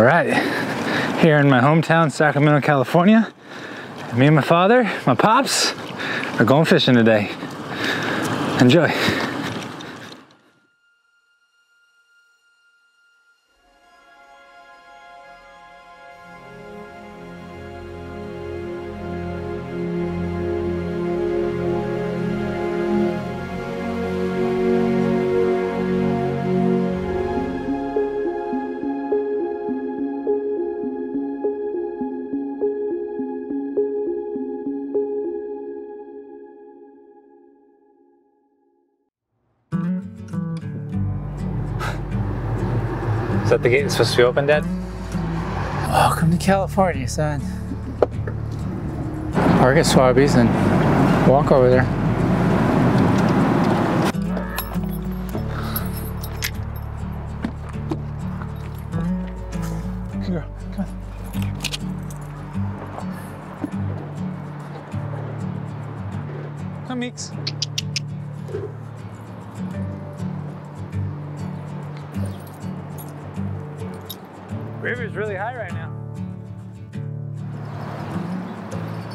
All right, here in my hometown, Sacramento, California, me and my father, my pops, are going fishing today. Enjoy. Is that the gate that's supposed to be open, Dad? Welcome to California, son. Park at Swabies and walk over there. Girl, come on. Come, Meeks. River's really high right now.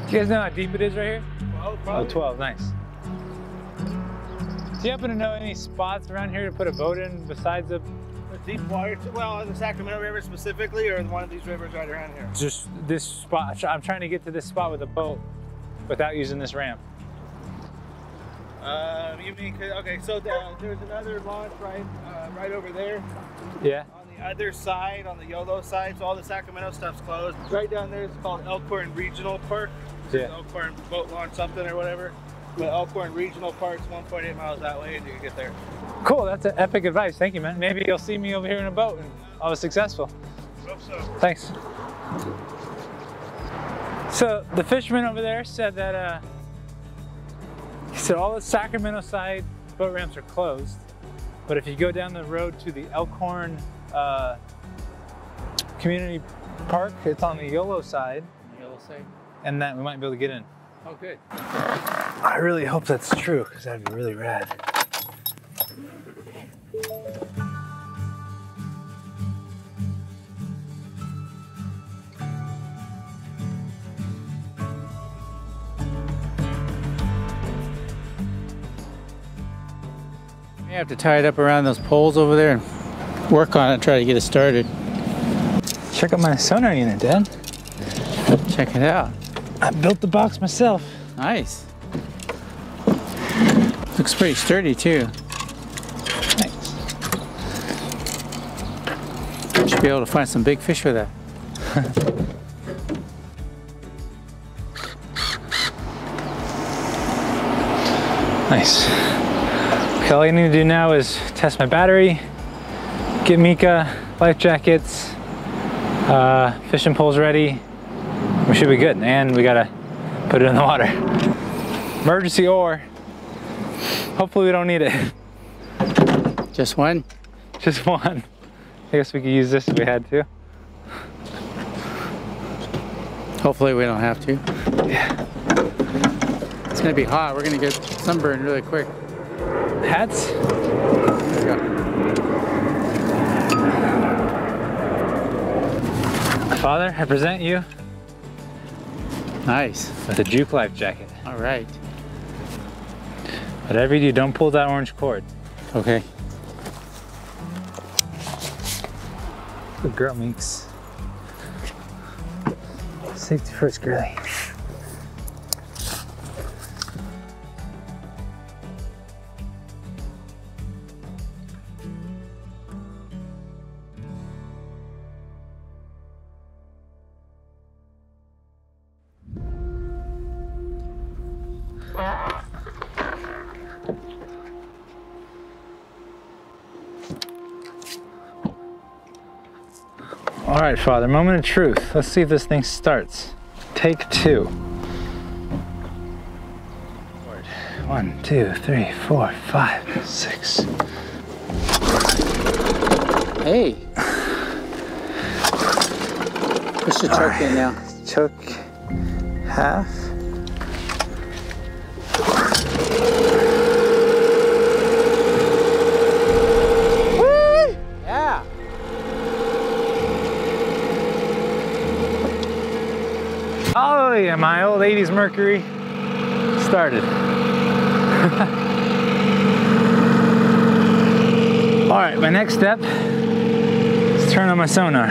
You guys know how deep it is right here? 12, probably. Oh, 12, nice. Do you happen to know any spots around here to put a boat in besides the deep water? Well, the Sacramento River specifically, or one of these rivers right around here? Just this spot. I'm trying to get to this spot with a boat without using this ramp. You mean, okay, so there's another launch right over there. Yeah. Other side, on the Yolo side, so all the Sacramento stuff's closed. Right down there is called Elkhorn Regional Park. Yeah. Elkhorn Boat Launch something or whatever. But Elkhorn Regional Park's 1.8 miles that way and you can get there. Cool, that's epic advice. Thank you, man. Maybe you'll see me over here in a boat and I was successful. Hope so. Thanks. So the fisherman over there said that, he said all the Sacramento side boat ramps are closed, but if you go down the road to the Elkhorn community park, it's on the Yolo side. Yolo side. And that we might be able to get in. Oh, good. I really hope that's true, because that'd be really rad. You have to tie it up around those poles over there. Work on it, try to get it started. Check out my sonar unit, Dad. Check it out. I built the box myself. Nice. Looks pretty sturdy too. Thanks. Should be able to find some big fish with that. Nice. Okay, all I need to do now is test my battery. Get Mika, life jackets, fishing poles ready. We should be good, and we gotta put it in the water. Emergency oar. Hopefully we don't need it. Just one? Just one. I guess we could use this if we had to. Hopefully we don't have to. Yeah. It's gonna be hot. We're gonna get sunburned really quick. Hats? There we go. Father, I present you. Nice. With a Juke life jacket. All right. Whatever you do, don't pull that orange cord. Okay. Good girl, Meeks. Safety first, girlie. All right, Father, moment of truth. Let's see if this thing starts. Take two. One, two, three, four, five, six. Hey. Push the choke in now. Choke half. Oh yeah, my old 80s Mercury started. All right, my next step is turn on my sonar.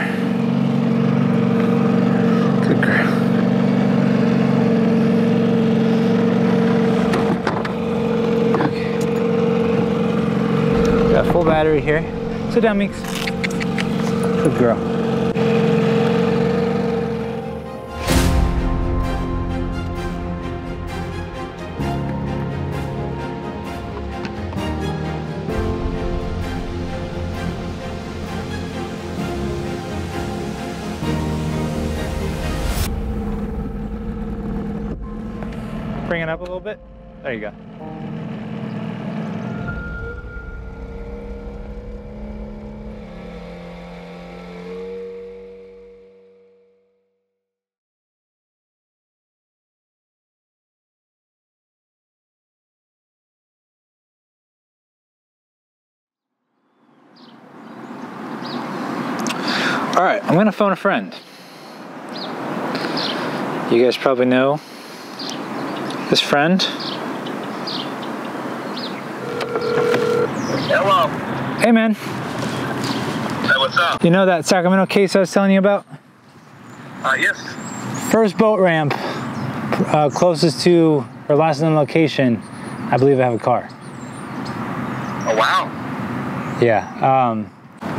Good girl. Got full battery here. Sit down, Meeks. Good girl. Bring it up a little bit. There you go. All right, I'm gonna phone a friend. You guys probably know this friend. Hello. Hey, man. Hey, what's up? You know that Sacramento case I was telling you about? Yes. First boat ramp, closest to or last known location. I believe I have a car. Oh, wow. Yeah.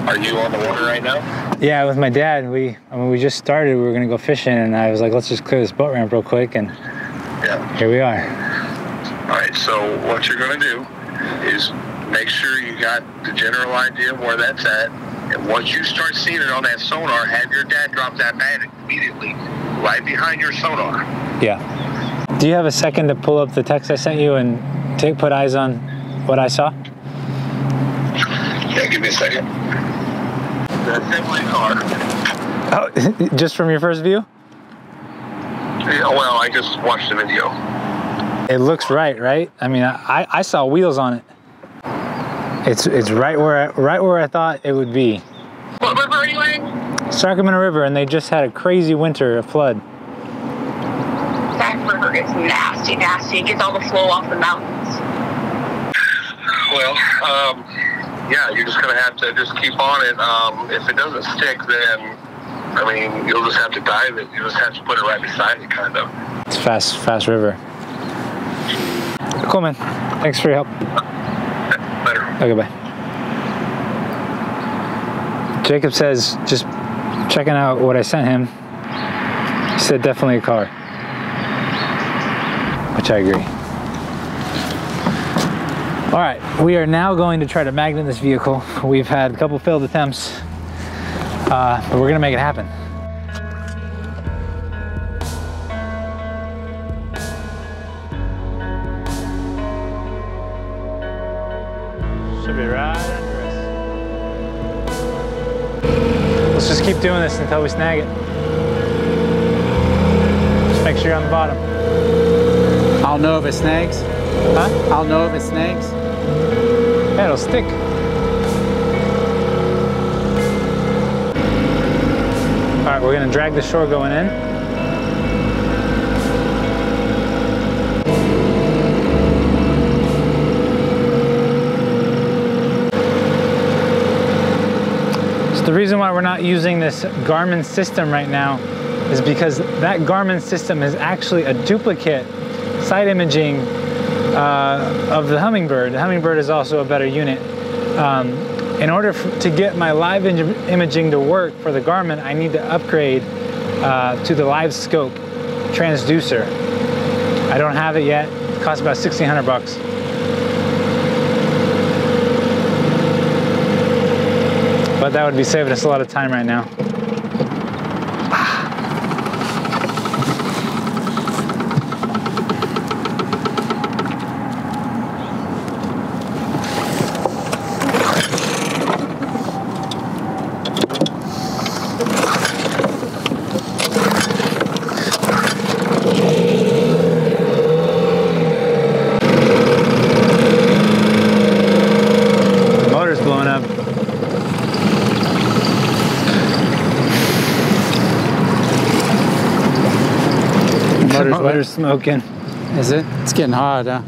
Are you on the water right now? Yeah, with my dad. I mean, we just started. We were gonna go fishing, and I was like, let's just clear this boat ramp real quick, and yeah, here we are. All right. So what you're gonna do is make sure you got the general idea of where that's at, and once you start seeing it on that sonar, have your dad drop that bag immediately, right behind your sonar. Yeah. Do you have a second to pull up the text I sent you and put eyes on what I saw? Yeah, give me a second. That's definitely hard. Oh, just from your first view? Yeah, well, I just watched the video. It looks right, right? I mean, I saw wheels on it. It's right where I thought it would be. What river anyway? Sacramento River, and they just had a crazy winter, a flood. That river is nasty, nasty. It gets all the flow off the mountains. Well, yeah, you're just gonna have to just keep on it. If it doesn't stick, then I mean, you'll just have to dive it. You just have to put it right beside it, kind of. It's fast river. Cool, man. Thanks for your help. Later. Okay, bye. Jacob says, just checking out what I sent him. He said definitely a car, which I agree. All right, we are now going to try to magnet this vehicle. We've had a couple failed attempts, but we're gonna make it happen. Should be right under us. Let's just keep doing this until we snag it. Just make sure you're on the bottom. I'll know if it snags. Huh? I'll know if it snags. Yeah, it'll stick. All right, we're gonna drag the shore going in. So the reason why we're not using this Garmin system right now is because that Garmin system is actually a duplicate side imaging of the Humminbird. The Humminbird is also a better unit. In order to get my live imaging to work for the Garmin, I need to upgrade to the LiveScope transducer. I don't have it yet. It costs about 1,600 bucks. But that would be saving us a lot of time right now. Water's wetter smoking. Is it? It's getting hot, huh?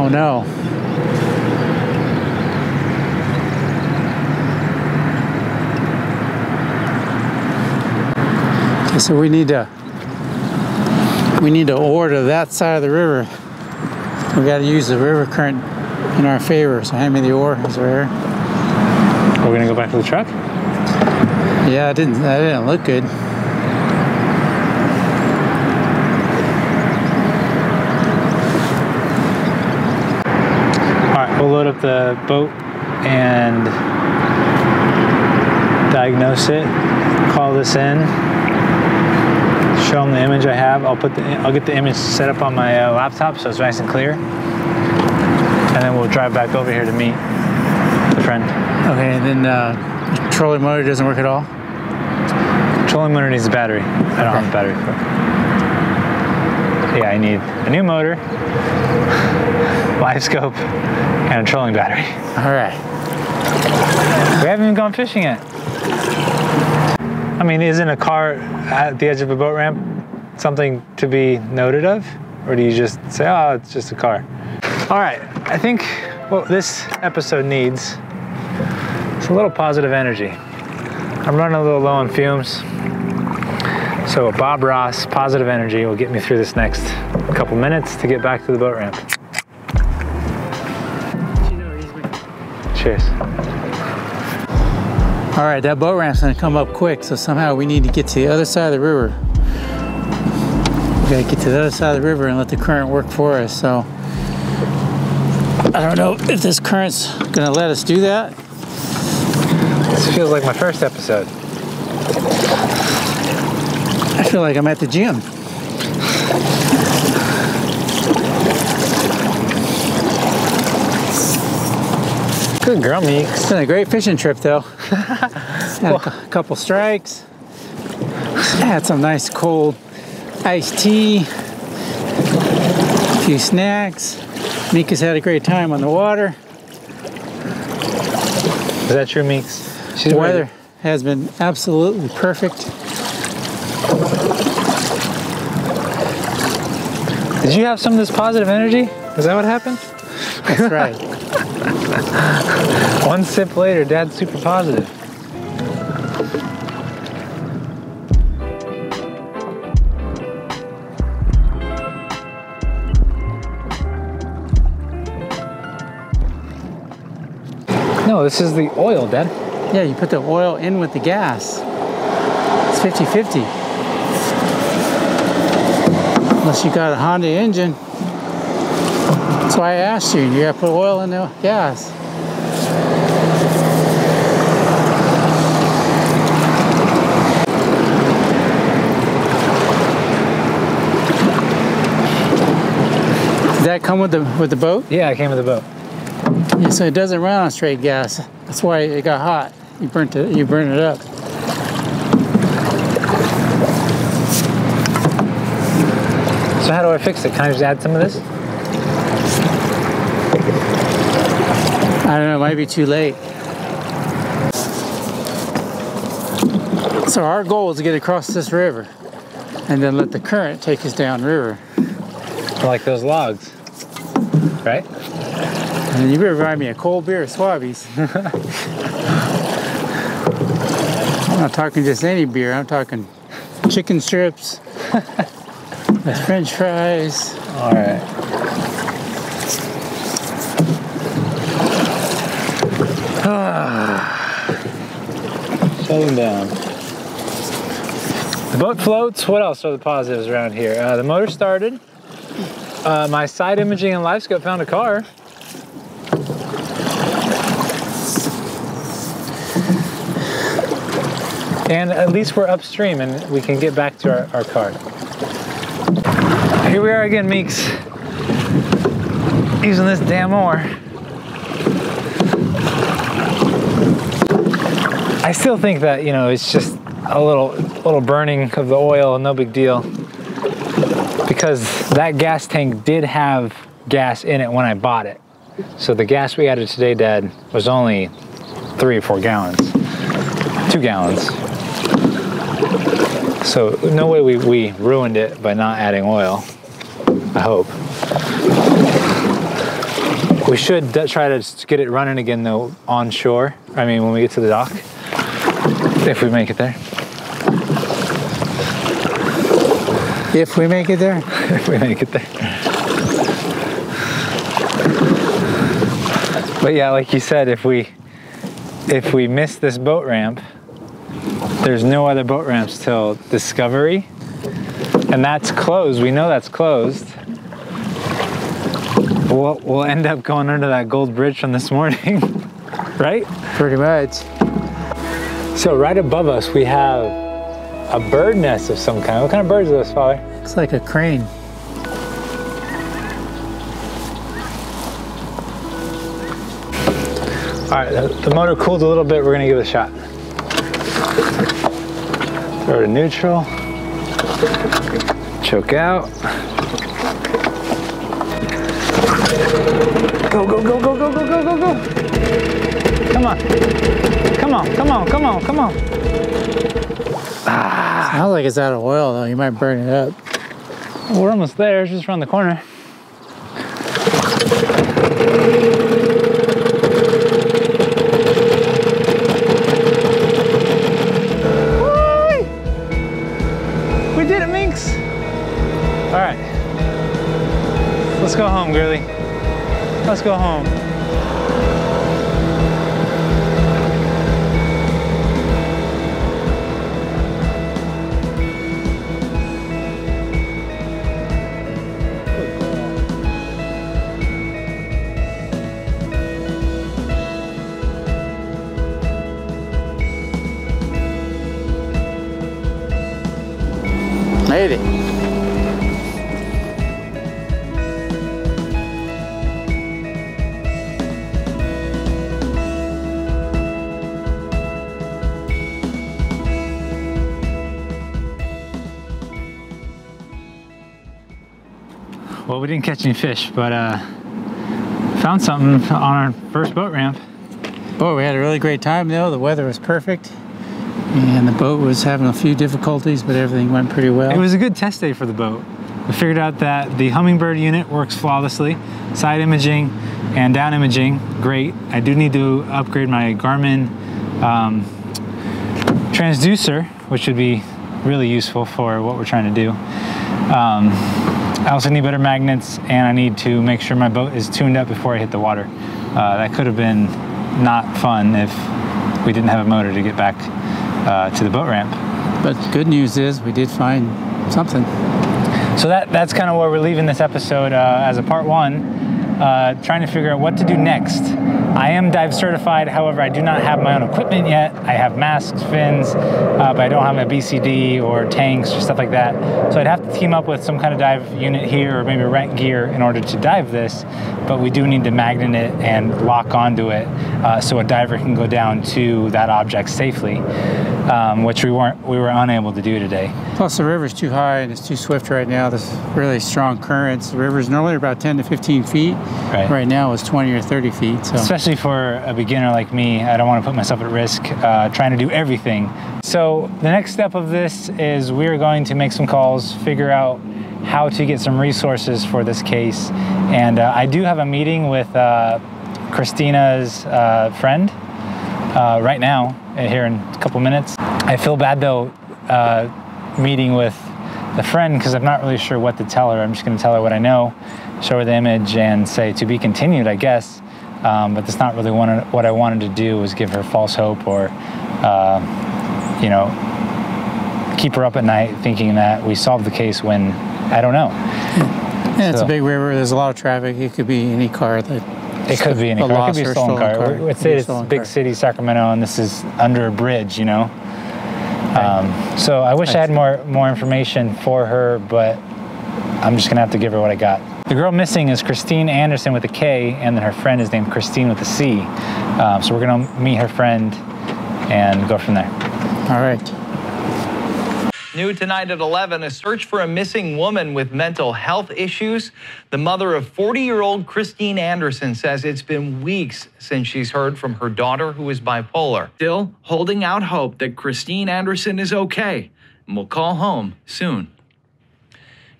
Oh no. Okay, so we need to oar to that side of the river. We got to use the river current in our favor. So hand me the oar. It's right here. We're gonna go back to the truck. Yeah, that didn't look good. All right, we'll load up the boat and diagnose it. Call this in. Show them the image I have. I'll get the image set up on my laptop so it's nice and clear. And then we'll drive back over here to meet the friend. Okay, and then trolling motor doesn't work at all? Trolling motor needs a battery. I don't have a battery for it. Yeah, I need a new motor, LiveScope, and a trolling battery. All right. We haven't even gone fishing yet. I mean, isn't a car at the edge of a boat ramp something to be noted of? Or do you just say, oh, it's just a car? All right, I think what this episode needs is a little positive energy. I'm running a little low on fumes. So a Bob Ross positive energy will get me through this next couple minutes to get back to the boat ramp. Cheers. All right, that boat ramp's gonna come up quick, so somehow we need to get to the other side of the river. We gotta get to the other side of the river and let the current work for us, so. I don't know if this current's gonna let us do that. This feels like my first episode. I feel like I'm at the gym. Good girl, Meek. It's been a great fishing trip, though. Had a couple strikes. I had some nice cold iced tea. A few snacks. Mika's had a great time on the water. Is that true, Meeks? The weather has been absolutely perfect. Did you have some of this positive energy? Is that what happened? That's right. One sip later, Dad's super positive. No, this is the oil, Dad. Yeah, you put the oil in with the gas. It's 50-50. Unless you got a Honda engine. That's why I asked you. You gotta put oil in the gas. Did that come with the boat? Yeah, it came with the boat. Yeah, so it doesn't run on straight gas. That's why it got hot. You burnt it up. So how do I fix it? Can I just add some of this? I don't know, it might be too late. So our goal is to get across this river and then let the current take us downriver. Like those logs, right? And you remind me of cold beer at Swabby's. I'm not talking just any beer. I'm talking chicken strips, French fries. All right. Shutting down. The boat floats. What else are the positives around here? The motor started. My side imaging and LiveScope found a car. And at least we're upstream and we can get back to our car. Here we are again, Meeks. Using this damn oar. I still think that, you know, it's just a little burning of the oil, no big deal. Because that gas tank did have gas in it when I bought it. So the gas we added today, Dad, was only 3 or 4 gallons. 2 gallons. So no way we ruined it by not adding oil, I hope. We should try to get it running again though on shore. I mean, when we get to the dock, if we make it there. If we make it there? If we make it there. But yeah, like you said, if we miss this boat ramp, there's no other boat ramps till Discovery. And that's closed. We know that's closed. We'll end up going under that gold bridge from this morning, right? Pretty much. So right above us, we have a bird nest of some kind. What kind of birds are those, Father? Looks like a crane. All right, the motor cooled a little bit. We're gonna give it a shot. Throw to neutral. Choke out. Go, go, go, go, go, go, go, go, go. Come on. Come on, come on, come on, come on. Ah. Sounds like it's out of oil though. You might burn it up. We're almost there. It's just around the corner. We did it, Minx. All right. Let's go home, girly. Let's go home. Made it. Well, we didn't catch any fish, but found something on our first boat ramp. Boy, we had a really great time though. The weather was perfect, and the boat was having a few difficulties, but everything went pretty well. It was a good test day for the boat. We figured out that the Humminbird unit works flawlessly. Side imaging and down imaging, great. I do need to upgrade my Garmin transducer, which would be really useful for what we're trying to do. I also need better magnets, and I need to make sure my boat is tuned up before I hit the water. That could have been not fun if we didn't have a motor to get back to the boat ramp. But good news is we did find something. So that's kind of where we're leaving this episode as a part one, trying to figure out what to do next. I am dive certified, however, I do not have my own equipment yet. I have masks, fins, but I don't have a BCD or tanks or stuff like that. So I'd have to team up with some kind of dive unit here or maybe rent gear in order to dive this, but we do need to magnet it and lock onto it so a diver can go down to that object safely, which we were unable to do today. Plus the river's too high and it's too swift right now. There's really strong currents. The river's normally about 10 to 15 feet. Right now it's 20 or 30 feet. So. Especially for a beginner like me, I don't want to put myself at risk trying to do everything. So the next step of this is we're going to make some calls, figure out how to get some resources for this case. And I do have a meeting with Kristina's friend right now, here in a couple minutes. I feel bad though meeting with the friend because I'm not really sure what to tell her. I'm just going to tell her what I know, show her the image and say to be continued, I guess. But that's not really what I wanted to do, was give her false hope or, you know, keep her up at night thinking that we solved the case when I don't know. And so, it's a big river. There's a lot of traffic. It could be any car. It could be any car. It could be a stolen car. We would say it's a big city, Sacramento, and this is under a bridge, you know. Right. So I wish I had more information for her, but I'm just going to have to give her what I got. The girl missing is Kristine Anderson with a K, and then her friend is named Christine with a C. So we're gonna meet her friend and go from there. All right. New tonight at 11, a search for a missing woman with mental health issues. The mother of 40-year-old Kristine Anderson says it's been weeks since she's heard from her daughter, who is bipolar. Still holding out hope that Kristine Anderson is okay. and will call home soon.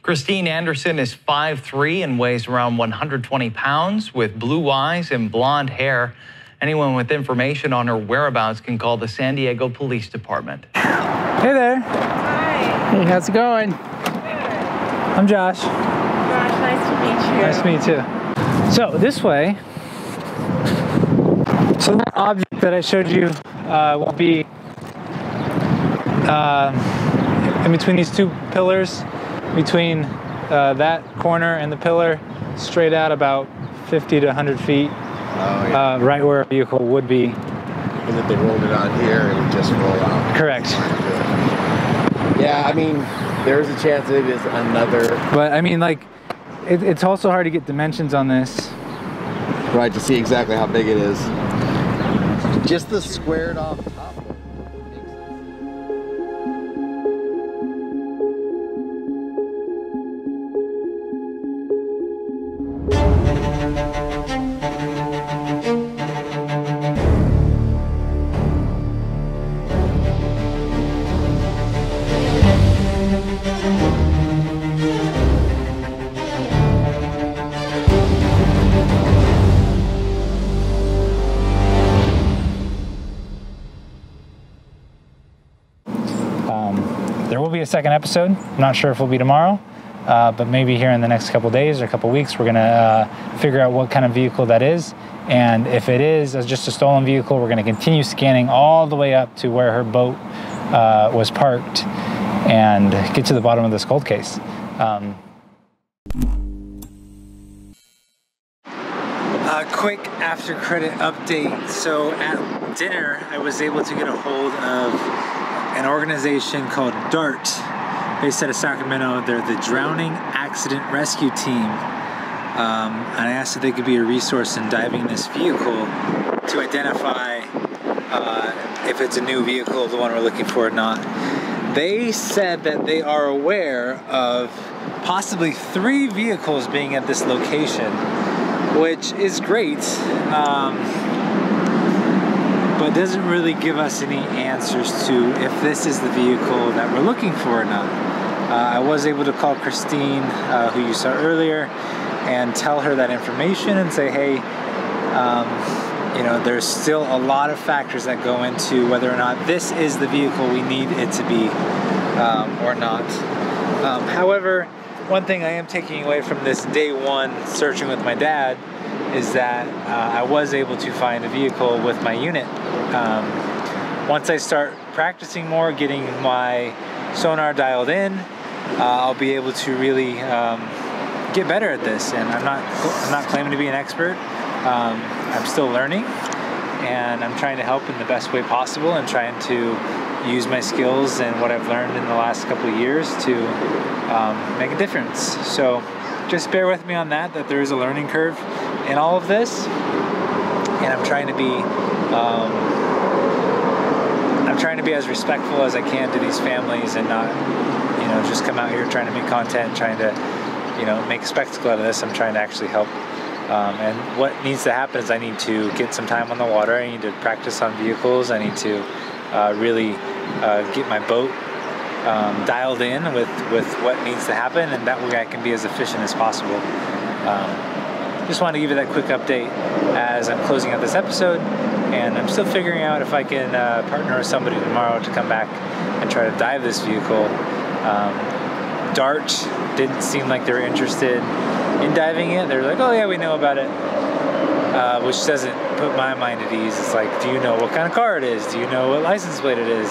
Kristine Anderson is 5'3" and weighs around 120 pounds with blue eyes and blonde hair. Anyone with information on her whereabouts can call the San Diego Police Department. Hey there. Hi. Hey, how's it going? Good. I'm Josh. Josh, nice to meet you. Nice to meet you. So this way, so that object that I showed you will be in between these two pillars, between that corner and the pillar, straight out about 50 to 100 feet, right where a vehicle would be. And if they rolled it on here, it would just roll out. Correct. Yeah, I mean, there's a chance it is another. But I mean, like, it's also hard to get dimensions on this. Right, to see exactly how big it is. Just the squared off top. There will be a second episode. I'm not sure if it'll be tomorrow, but maybe here in the next couple days or a couple weeks, we're gonna figure out what kind of vehicle that is. And if it is just a stolen vehicle, we're gonna continue scanning all the way up to where her boat was parked and get to the bottom of this cold case. A quick after credit update. So at dinner, I was able to get a hold of an organization called DART, based out of Sacramento. They're the Drowning Accident Rescue Team. And I asked if they could be a resource in diving this vehicle to identify if it's a new vehicle, the one we're looking for or not. They said that they are aware of possibly 3 vehicles being at this location, which is great. But doesn't really give us any answers to if this is the vehicle that we're looking for or not. I was able to call Christine, who you saw earlier, and tell her that information and say, hey, you know, there's still a lot of factors that go into whether or not this is the vehicle we need it to be or not. However, one thing I am taking away from this day one searching with my dad is that I was able to find a vehicle with my unit. Once I start practicing more, getting my sonar dialed in, I'll be able to really get better at this. And I'm not claiming to be an expert. I'm still learning, and I'm trying to help in the best way possible and trying to use my skills and what I've learned in the last couple of years to make a difference. So just bear with me on that, that there is a learning curve in all of this, and I'm trying to be as respectful as I can to these families and not, you know, just come out here trying to make content, trying to, you know, make a spectacle out of this. I'm trying to actually help. And what needs to happen is I need to get some time on the water. I need to practice on vehicles. I need to really get my boat dialed in with what needs to happen, and that way I can be as efficient as possible. Just wanted to give you that quick update as I'm closing out this episode, and I'm still figuring out if I can partner with somebody tomorrow to come back and try to dive this vehicle. DART didn't seem like they were interested in diving it. They're like, oh yeah, we know about it, which doesn't put my mind at ease. It's like, do you know what kind of car it is? Do you know what license plate it is?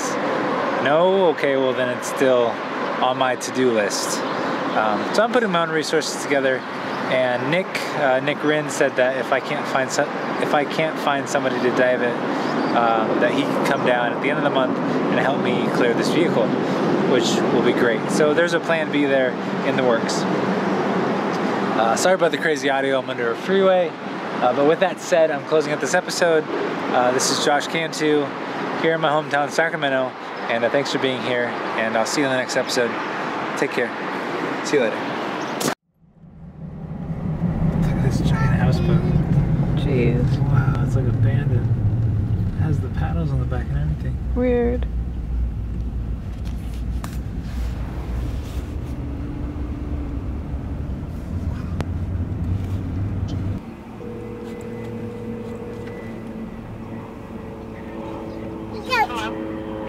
No? Okay, well then it's still on my to-do list. So I'm putting my own resources together. And Nick Rinn said that if I can't find somebody to dive it, that he can come down at the end of the month and help me clear this vehicle, which will be great. So there's a plan B there in the works. Sorry about the crazy audio. I'm under a freeway. But with that said, I'm closing out this episode. This is Josh Cantu here in my hometown, Sacramento. And thanks for being here. And I'll see you in the next episode. Take care. See you later. Wow, it's like abandoned. It has the paddles on the back and everything. Weird.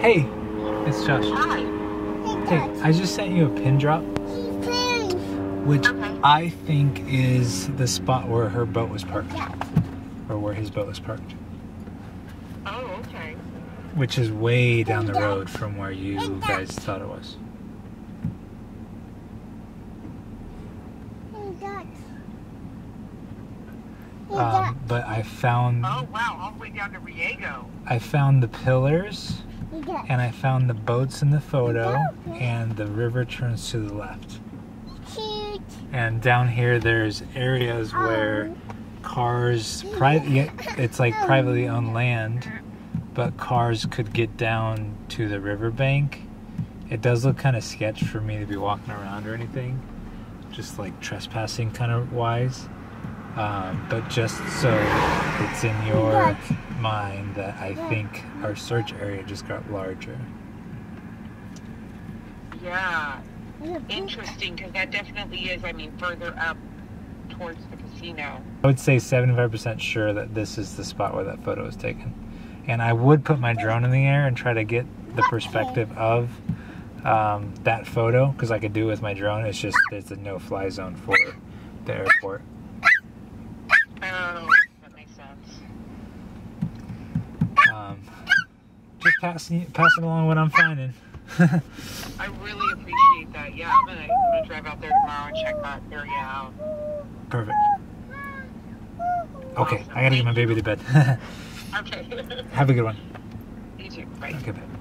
Hey, it's Josh. Hi. Hey, I just sent you a pin drop, which I think is the spot where her boat was parked, or where his boat was parked. Oh, okay. Which is way down the road from where you guys thought it was. But I found. Oh wow! All the way down to Riego. I found the pillars, and I found the boats in the photo, and the river turns to the left. Cute. And down here, there's areas where cars, it's like privately owned land, but cars could get down to the riverbank. It does look kind of sketch for me to be walking around or anything, just like trespassing kind of wise. But just so it's in your mind that I think our search area just got larger. Yeah, interesting, because that definitely is, I mean, further up towards the casino. I would say 75% sure that this is the spot where that photo was taken. And I would put my drone in the air and try to get the perspective of that photo, because I could do it with my drone. It's just, it's a no-fly zone for the airport. Oh, that makes sense. Just passing along what I'm finding. I really appreciate that. Yeah, I'm gonna drive out there tomorrow and check that area out. Perfect. Okay, awesome. I gotta get my baby to bed. Okay. Have a good one. You too. Bye. Okay, bye.